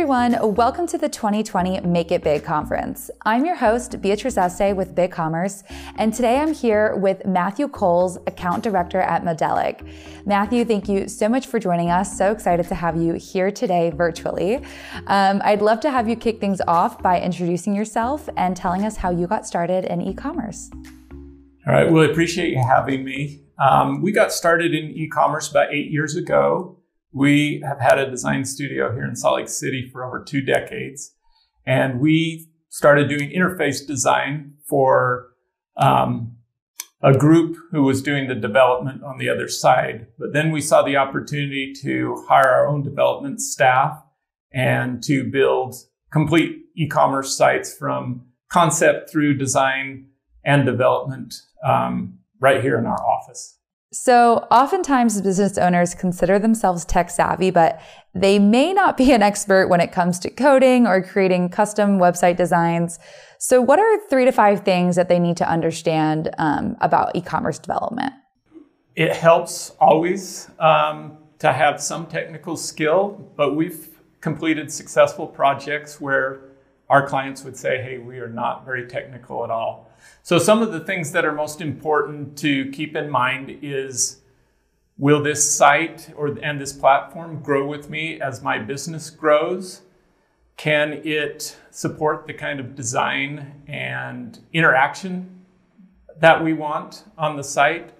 everyone, welcome to the 2020 Make It Big Conference. I'm your host, Beatrice Este with BigCommerce, and today I'm here with Matthew Coles, Account Director at Modelic. Matthew, thank you so much for joining us. So excited to have you here today virtually. I'd love to have you kick things off by introducing yourself and telling us how you got started in e-commerce. All right, well, I appreciate you having me. We got started in e-commerce about 8 years ago. We have had a design studio here in Salt Lake City for over 2 decades, and we started doing interface design for a group who was doing the development on the other side. But then we saw the opportunity to hire our own development staff and to build complete e-commerce sites from concept through design and development right here in our office. So oftentimes business owners consider themselves tech savvy, but they may not be an expert when it comes to coding or creating custom website designs. So what are 3 to 5 things that they need to understand about e-commerce development? It helps always to have some technical skill, but we've completed successful projects where our clients would say, hey, we are not very technical at all. So some of the things that are most important to keep in mind is, will this site and this platform grow with me as my business grows? Can it support the kind of design and interaction that we want on the site?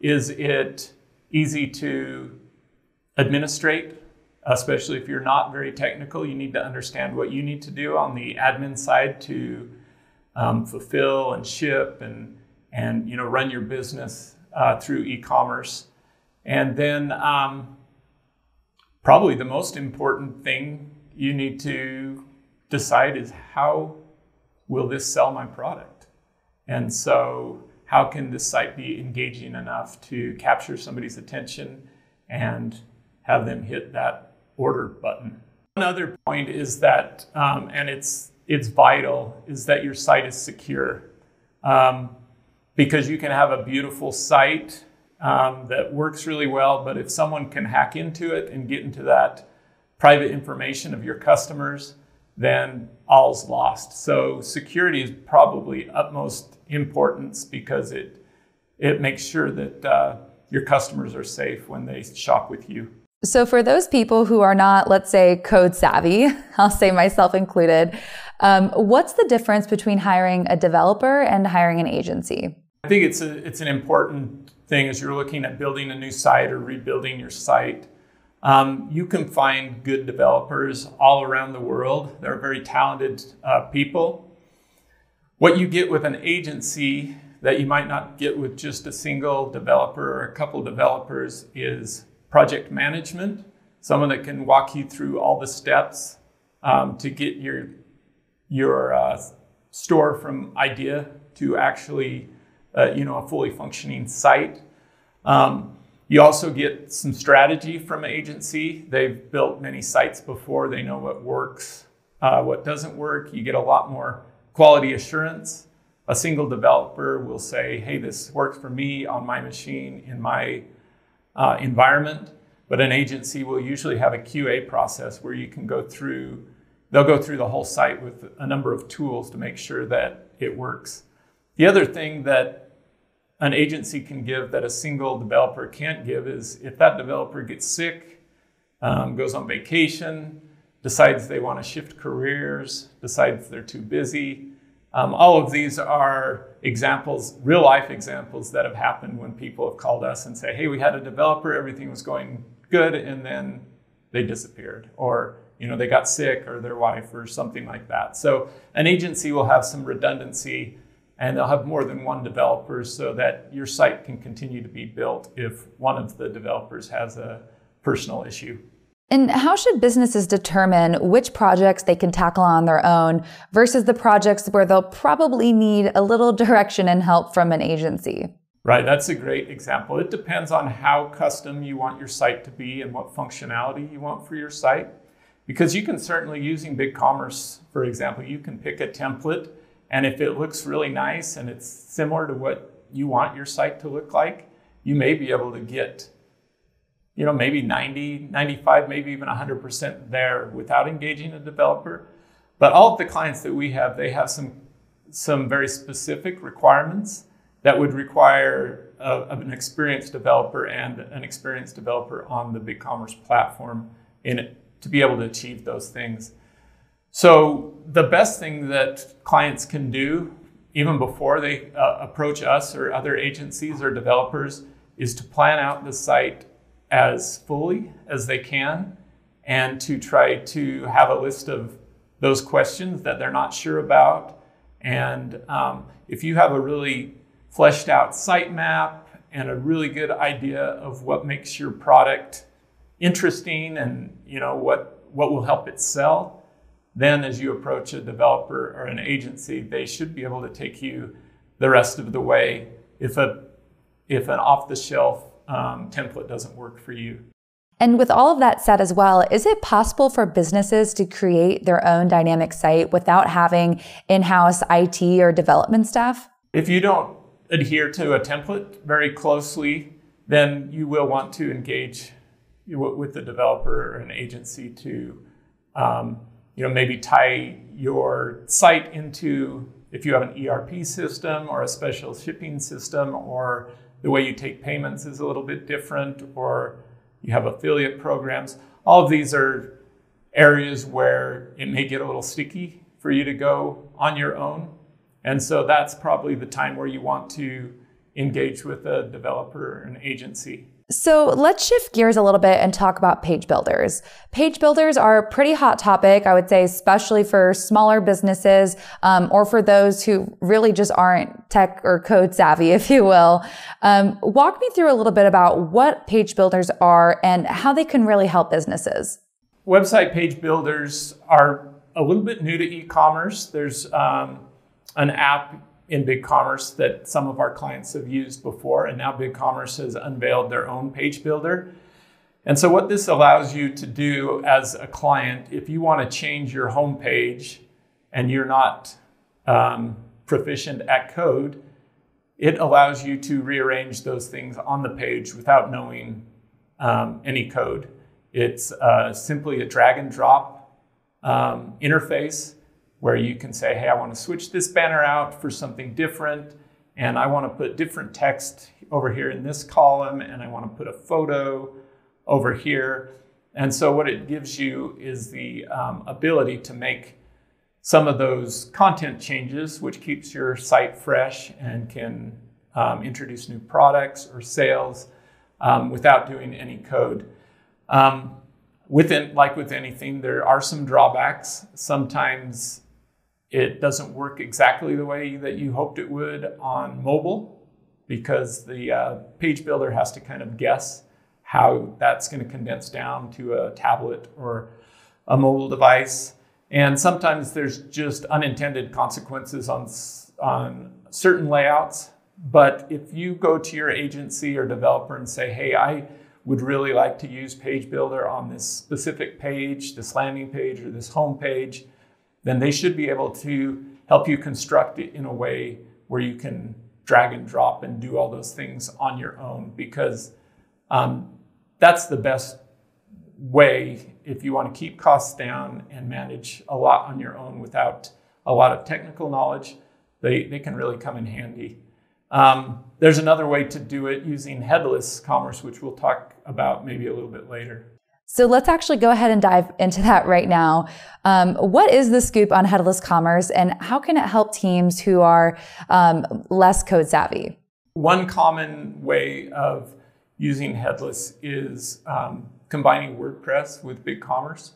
Is it easy to administrate? Especially if you're not very technical, you need to understand what you need to do on the admin side to fulfill and ship and you know, run your business through e-commerce. And then probably the most important thing you need to decide is, how will this sell my product? And so how can this site be engaging enough to capture somebody's attention and have them hit that order button? Another point is that, and it's vital, is that your site is secure. Because you can have a beautiful site that works really well, but if someone can hack into it and get into that private information of your customers, then all's lost. So security is probably utmost importance, because it makes sure that your customers are safe when they shop with you. So for those people who are not, let's say, code savvy, I'll say myself included, what's the difference between hiring a developer and hiring an agency? I think it's an important thing as you're looking at building a new site or rebuilding your site. You can find good developers all around the world. They're very talented people. What you get with an agency that you might not get with just a single developer or a couple developers is project management, someone that can walk you through all the steps to get your store from idea to actually you know, a fully functioning site. You also get some strategy from an agency. They've built many sites before. They know what works, what doesn't work. You get a lot more quality assurance. A single developer will say, hey, this works for me on my machine in my environment, but an agency will usually have a QA process where you can go through, they'll go through the whole site with a number of tools to make sure that it works. The other thing that an agency can give that a single developer can't give is, if that developer gets sick, goes on vacation, decides they want to shift careers, decides they're too busy. All of these are examples, real life examples that have happened when people have called us and say, hey, we had a developer, everything was going good, and then they disappeared, or you know, they got sick, or their wife, or something like that. So an agency will have some redundancy, and they'll have more than one developer so that your site can continue to be built if one of the developers has a personal issue. And how should businesses determine which projects they can tackle on their own versus the projects where they'll probably need a little direction and help from an agency? Right, that's a great example. It depends on how custom you want your site to be and what functionality you want for your site. Because you can certainly, using BigCommerce, for example, you can pick a template, and if it looks really nice and it's similar to what you want your site to look like, you may be able to get you know, maybe 90, 95, maybe even 100% there without engaging a developer. But all of the clients that we have, they have some very specific requirements that would require an experienced developer and an experienced developer on the BigCommerce platform to be able to achieve those things. So the best thing that clients can do, even before they approach us or other agencies or developers, is to plan out the site as fully as they can and to try to have a list of those questions that they're not sure about. And if you have a really fleshed out sitemap and a really good idea of what makes your product interesting and you know what will help it sell, then as you approach a developer or an agency, they should be able to take you the rest of the way if an off-the-shelf template doesn't work for you. And with all of that said as well, is it possible for businesses to create their own dynamic site without having in-house IT or development staff? If you don't adhere to a template very closely, then you will want to engage with the developer or an agency to maybe tie your site into, if you have an ERP system or a special shipping system, or the way you take payments is a little bit different, or you have affiliate programs. All of these are areas where it may get a little sticky for you to go on your own. And so that's probably the time where you want to engage with a developer or an agency. So let's shift gears a little bit and talk about page builders. Page builders are a pretty hot topic, I would say, especially for smaller businesses or for those who really just aren't tech or code savvy, if you will. Walk me through a little bit about what page builders are and how they can really help businesses. Website page builders are a little bit new to e-commerce. There's an app in BigCommerce that some of our clients have used before, and now BigCommerce has unveiled their own page builder. And so what this allows you to do as a client, if you want to change your homepage and you're not proficient at code, it allows you to rearrange those things on the page without knowing any code. It's simply a drag and drop interface where you can say, hey, I want to switch this banner out for something different, and I want to put different text over here in this column, and I want to put a photo over here. And so what it gives you is the ability to make some of those content changes, which keeps your site fresh and can introduce new products or sales without doing any code. Like with anything, there are some drawbacks. Sometimes it doesn't work exactly the way that you hoped it would on mobile, because the page builder has to kind of guess how that's going to condense down to a tablet or a mobile device. And sometimes there's just unintended consequences on certain layouts. But if you go to your agency or developer and say, hey, I would really like to use page builder on this specific page, this landing page or this home page, then they should be able to help you construct it in a way where you can drag and drop and do all those things on your own, because that's the best way if you want to keep costs down and manage a lot on your own without a lot of technical knowledge. They can really come in handy. There's another way to do it using headless commerce, which we'll talk about maybe a little bit later. So let's actually go ahead and dive into that right now. What is the scoop on headless commerce, and how can it help teams who are less code savvy? One common way of using headless is combining WordPress with BigCommerce.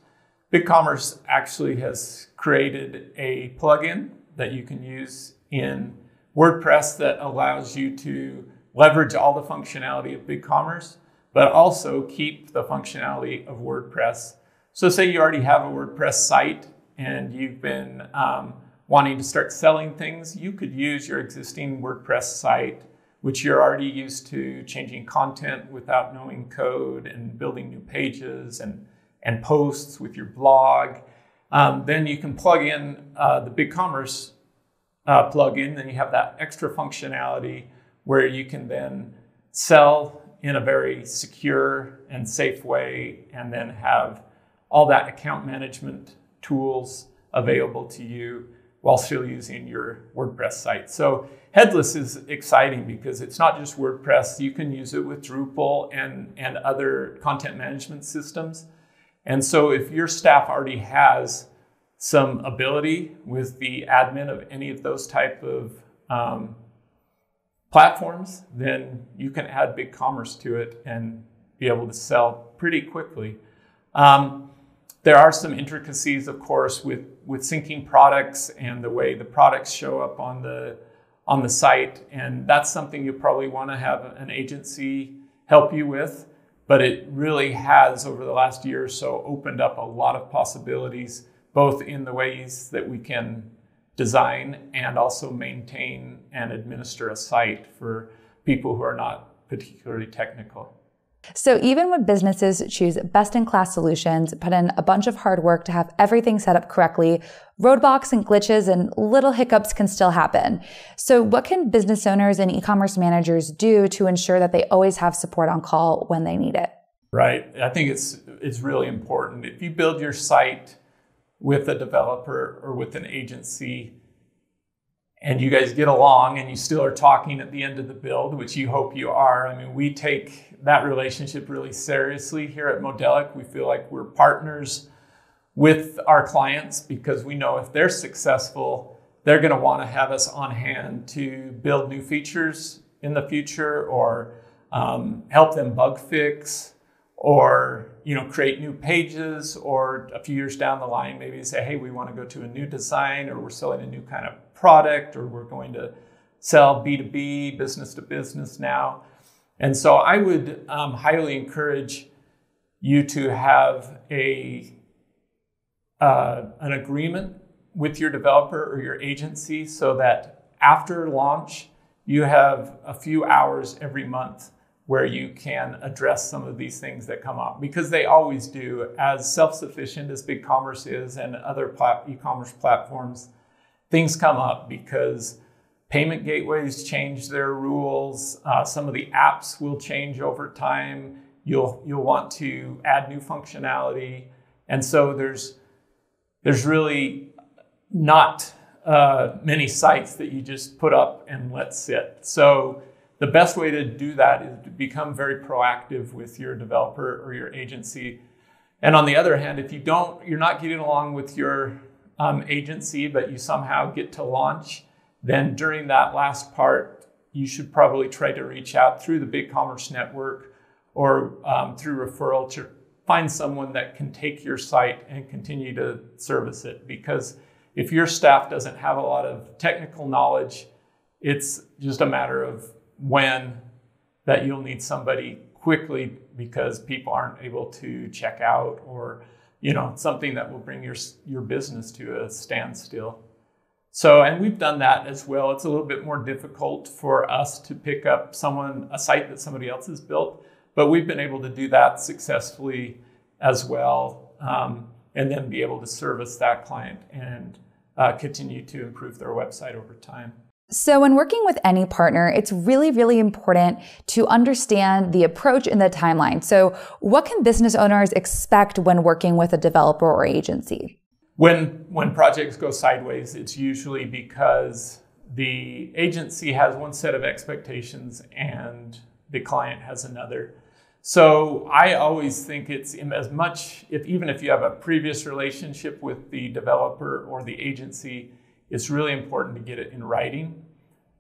BigCommerce actually has created a plugin that you can use in WordPress that allows you to leverage all the functionality of BigCommerce, but also keep the functionality of WordPress. So say you already have a WordPress site and you've been wanting to start selling things, you could use your existing WordPress site, which you're already used to changing content without knowing code and building new pages and posts with your blog. Then you can plug in the BigCommerce plug in, then you have that extra functionality where you can then sell in a very secure and safe way, and then have all that account management tools available to you while still using your WordPress site. So headless is exciting because it's not just WordPress. You can use it with Drupal and other content management systems. And so if your staff already has some ability with the admin of any of those type of platforms, then you can add BigCommerce to it and be able to sell pretty quickly. There are some intricacies, of course, with syncing products and the way the products show up on the site. And that's something you probably want to have an agency help you with. But it really has, over the last year or so, opened up a lot of possibilities, both in the ways that we can design and also maintain and administer a site for people who are not particularly technical. So even when businesses choose best-in-class solutions, put in a bunch of hard work to have everything set up correctly, roadblocks and glitches and little hiccups can still happen. So what can business owners and e-commerce managers do to ensure that they always have support on call when they need it? Right. I think it's really important. If you build your site with a developer or with an agency and you guys get along and you still are talking at the end of the build, which you hope you are. I mean, we take that relationship really seriously here at Modelic. We feel like we're partners with our clients because we know if they're successful, they're going to want to have us on hand to build new features in the future or help them bug fix or, you know, create new pages, or a few years down the line, maybe say, hey, we want to go to a new design, or we're selling a new kind of product, or we're going to sell B2B, business to business now. And so I would highly encourage you to have an agreement with your developer or your agency so that after launch, you have a few hours every month where you can address some of these things that come up, because they always do. As self-sufficient as BigCommerce is and other e-commerce platforms, things come up because payment gateways change their rules. Some of the apps will change over time. You'll want to add new functionality. And so there's really not many sites that you just put up and let sit. So the best way to do that is to become very proactive with your developer or your agency. And on the other hand, if you're not getting along with your agency, but you somehow get to launch, then during that last part, you should probably try to reach out through the BigCommerce network or through referral to find someone that can take your site and continue to service it. Because if your staff doesn't have a lot of technical knowledge, it's just a matter of when that you'll need somebody quickly because people aren't able to check out, or, you know, something that will bring your business to a standstill. So, and we've done that as well. It's a little bit more difficult for us to pick up a site that somebody else has built, but we've been able to do that successfully as well, and then be able to service that client and continue to improve their website over time. So when working with any partner, it's really, really important to understand the approach and the timeline. So what can business owners expect when working with a developer or agency? When projects go sideways, it's usually because the agency has one set of expectations and the client has another. So I always think it's even if you have a previous relationship with the developer or the agency, it's really important to get it in writing,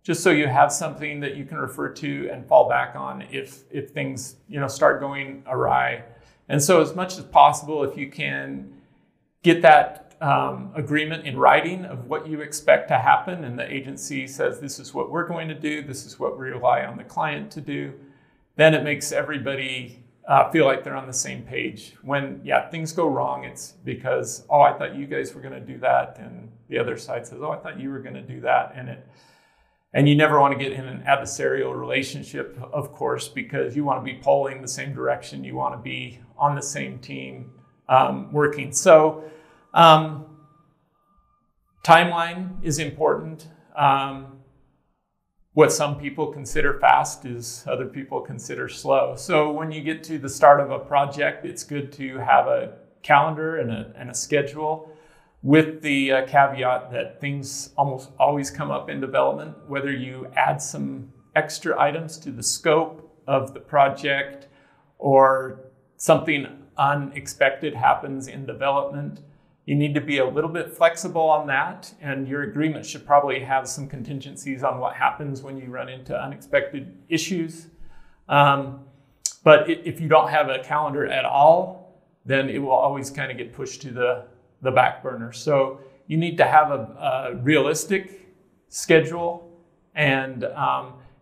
just so you have something that you can refer to and fall back on if things, you know, start going awry. And so as much as possible, if you can get that agreement in writing of what you expect to happen, and the agency says, this is what we're going to do, this is what we rely on the client to do, then it makes everybody feel like they're on the same page. When, yeah, things go wrong, it's because, oh, I thought you guys were going to do that. And the other side says, oh, I thought you were going to do that. And you never want to get in an adversarial relationship, of course, because you want to be pulling the same direction. You want to be on the same team working. So timeline is important. what some people consider fast is other people consider slow. So when you get to the start of a project, it's good to have a calendar and a schedule, with the caveat that things almost always come up in development, whether you add some extra items to the scope of the project or something unexpected happens in development. You need to be a little bit flexible on that, and your agreement should probably have some contingencies on what happens when you run into unexpected issues. But if you don't have a calendar at all, then it will always kind of get pushed to the back burner. So you need to have a realistic schedule, and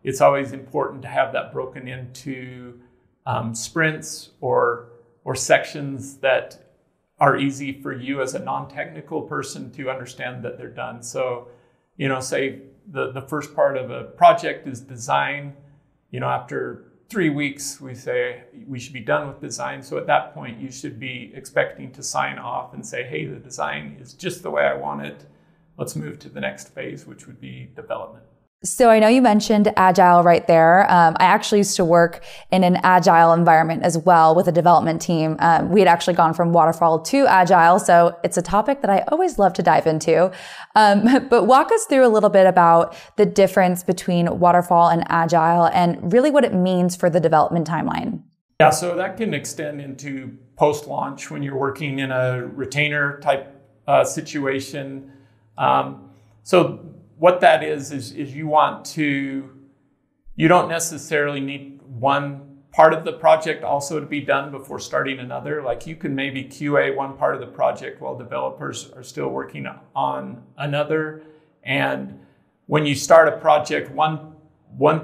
it's always important to have that broken into sprints or sections that are easy for you as a non-technical person to understand that they're done. So, you know, say the first part of a project is design. You know, after 3 weeks, we say we should be done with design. So at that point, you should be expecting to sign off and say, hey, the design is just the way I want it. Let's move to the next phase, which would be development. So I know you mentioned Agile right there. I actually used to work in an Agile environment as well with a development team. We had actually gone from waterfall to Agile. So it's a topic that I always love to dive into. But walk us through a little bit about the difference between waterfall and Agile and really what it means for the development timeline. Yeah, so that can extend into post-launch when you're working in a retainer type situation. What that is you want to, you don't necessarily need one part of the project also to be done before starting another. Like you can maybe QA one part of the project while developers are still working on another. And when you start a project, one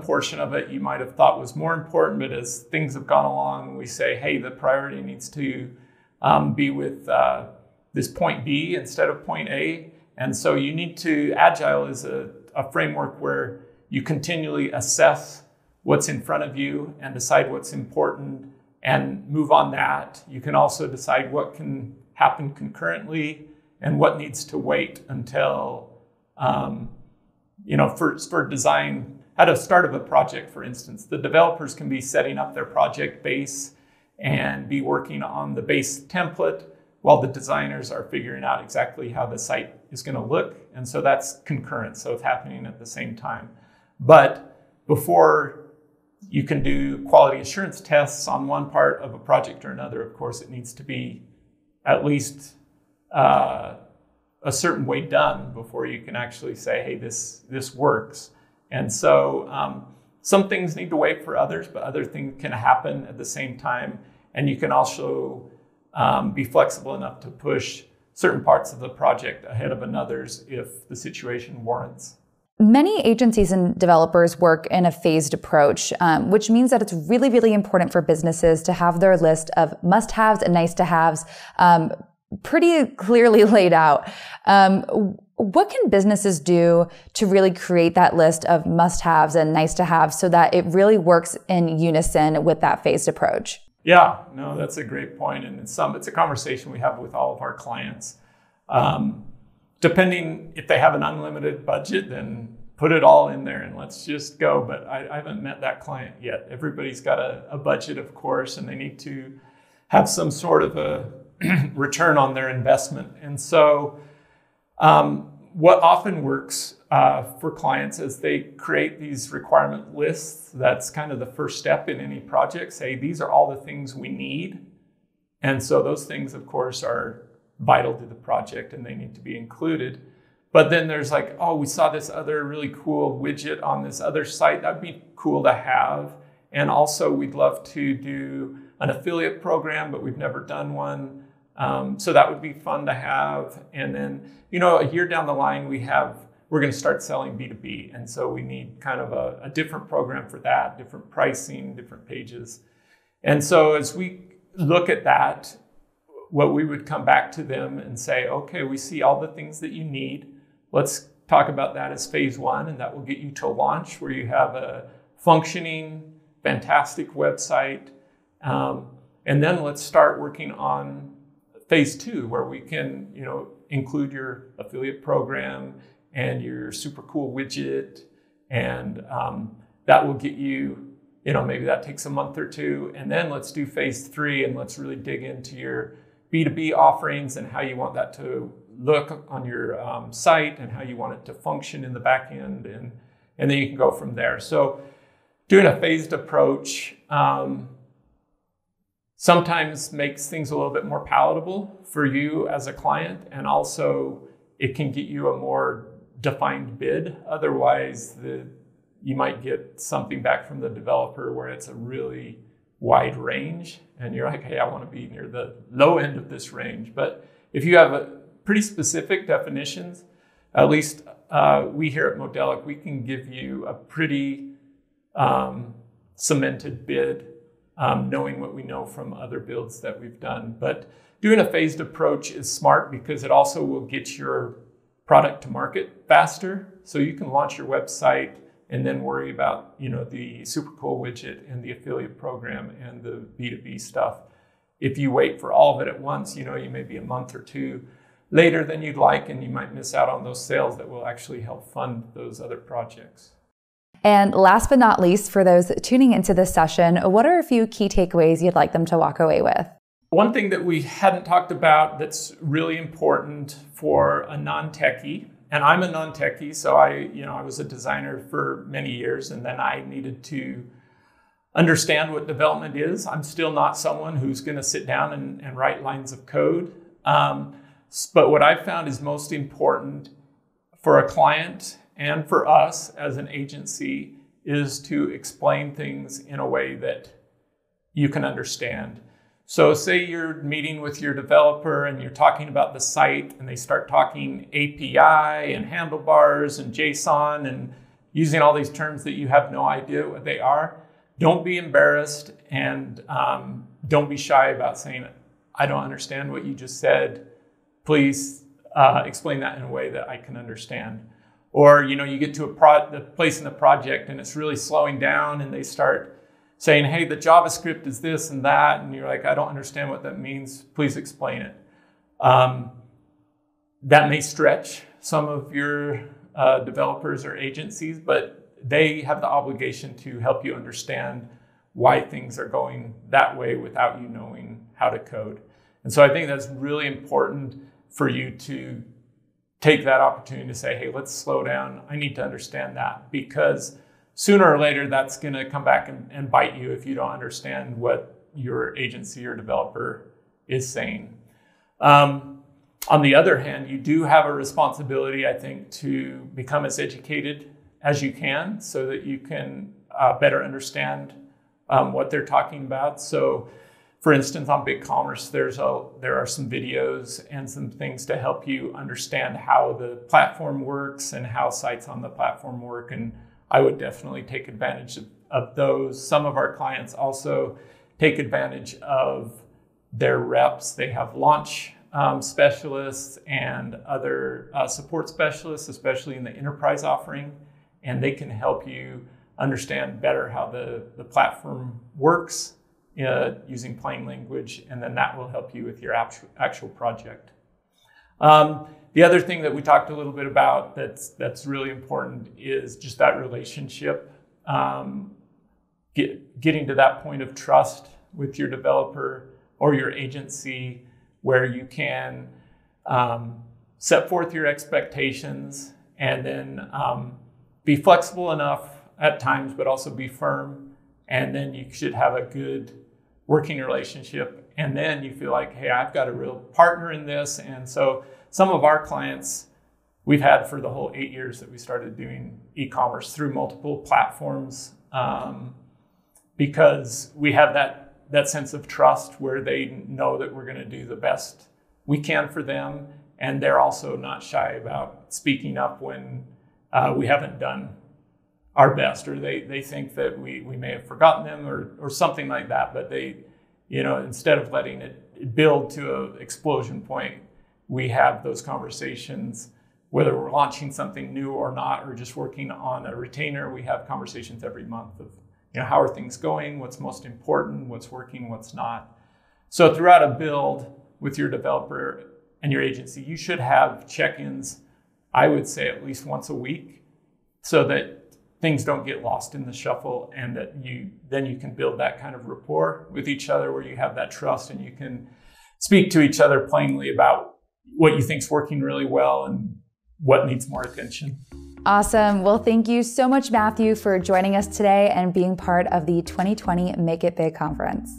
portion of it you might have thought was more important, but as things have gone along, we say, hey, the priority needs to be with this point B instead of point A. And so you need to, Agile is a framework where you continually assess what's in front of you and decide what's important and move on that. You can also decide what can happen concurrently and what needs to wait until, for design, at a start of a project, for instance, the developers can be setting up their project base and be working on the base template while the designers are figuring out exactly how the site is going to look. And so that's concurrent. So it's happening at the same time. But before you can do quality assurance tests on one part of a project or another, of course, it needs to be at least a certain way done before you can actually say, hey, this works. And so some things need to wait for others, but other things can happen at the same time. And you can also be flexible enough to push certain parts of the project ahead of another's if the situation warrants. Many agencies and developers work in a phased approach, which means that it's really, really important for businesses to have their list of must-haves and nice-to-haves pretty clearly laid out. What can businesses do to really create that list of must-haves and nice-to-haves so that it really works in unison with that phased approach? Yeah, no, that's a great point. And it's a conversation we have with all of our clients. Depending if they have an unlimited budget, then put it all in there and let's just go. But I haven't met that client yet. Everybody's got a budget, of course, and they need to have some sort of a return on their investment. And so what often works for clients as they create these requirement lists, that's kind of the first step in any project. Say, these are all the things we need. And so those things, of course, are vital to the project and they need to be included. But then there's like, oh, we saw this other really cool widget on this other site. That'd be cool to have. And also we'd love to do an affiliate program, but we've never done one. So that would be fun to have. And then, a year down the line, we're going to start selling B2B. And so we need kind of a different program for that, different pricing, different pages. And so as we look at that, what we would come back to them and say, okay, we see all the things that you need. Let's talk about that as phase one, and that will get you to launch where you have a functioning, fantastic website. And then let's start working on phase two, where we can, include your affiliate program and your super cool widget And that will get you, you know, maybe that takes a month or two. And then let's do phase three and let's really dig into your B2B offerings and how you want that to look on your site and how you want it to function in the back end. And then you can go from there. So doing a phased approach sometimes makes things a little bit more palatable for you as a client. And also it can get you a more defined bid. Otherwise, you might get something back from the developer where it's a really wide range. And you're like, hey, I want to be near the low end of this range. But if you have a pretty specific definitions, at least we here at Modelic, we can give you a pretty cemented bid, knowing what we know from other builds that we've done. But doing a phased approach is smart because it also will get your product to market faster. So you can launch your website and then worry about, you know, the super cool widget and the affiliate program and the B2B stuff. If you wait for all of it at once, you know, you may be a month or two later than you'd like, and you might miss out on those sales that will actually help fund those other projects. And last but not least, for those tuning into this session, what are a few key takeaways you'd like them to walk away with? One thing that we hadn't talked about that's really important for a non-techie, and I'm a non-techie, so I was a designer for many years, and then I needed to understand what development is. I'm still not someone who's going to sit down and write lines of code. But what I've found is most important for a client and for us as an agency is to explain things in a way that you can understand. So say you're meeting with your developer and you're talking about the site and they start talking API and handlebars and JSON and using all these terms that you have no idea what they are. Don't be embarrassed and don't be shy about saying, I don't understand what you just said. Please explain that in a way that I can understand. Or, you know, you get to the place in the project and it's really slowing down and they start saying, hey, the JavaScript is this and that. And you're like, I don't understand what that means. Please explain it. That may stretch some of your developers or agencies, but they have the obligation to help you understand why things are going that way without you knowing how to code. And so I think that's really important for you to take that opportunity to say, hey, let's slow down. I need to understand that, because sooner or later that's going to come back and bite you if you don't understand what your agency or developer is saying. On the other hand, you do have a responsibility, I think, to become as educated as you can so that you can better understand what they're talking about. So, for instance, on BigCommerce, there are some videos and some things to help you understand how the platform works and how sites on the platform work. And I would definitely take advantage of those. Some of our clients also take advantage of their reps. They have launch specialists and other support specialists, especially in the enterprise offering, and they can help you understand better how the platform works. Using plain language, and then that will help you with your actual project. The other thing that we talked a little bit about that's really important is just that relationship, getting to that point of trust with your developer or your agency where you can set forth your expectations and then be flexible enough at times, but also be firm, and then you should have a good working relationship. And then you feel like, hey, I've got a real partner in this. And so some of our clients we've had for the whole 8 years that we started doing e-commerce through multiple platforms, because we have that sense of trust where they know that we're gonna do the best we can for them. And they're also not shy about speaking up when we haven't done our best, or they think that we may have forgotten them or something like that. But they, you know, instead of letting it build to an explosion point, we have those conversations, whether we're launching something new or not, or just working on a retainer. We have conversations every month of, you know, how are things going? What's most important? What's working? What's not? So throughout a build with your developer and your agency, you should have check-ins, I would say at least once a week, so that things don't get lost in the shuffle, and that you can build that kind of rapport with each other where you have that trust and you can speak to each other plainly about what you think's working really well and what needs more attention. Awesome. Well, thank you so much, Matthew, for joining us today and being part of the 2020 Make It Big Conference.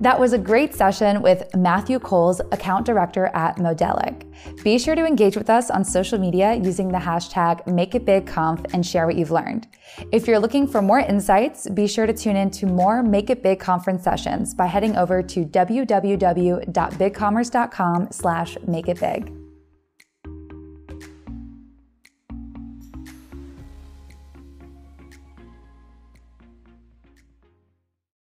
That was a great session with Matthew Coles, Account Director at Modelic. Be sure to engage with us on social media using the hashtag MakeItBigConf and share what you've learned. If you're looking for more insights, be sure to tune in to more Make It Big Conference sessions by heading over to www.bigcommerce.com/makeitbig.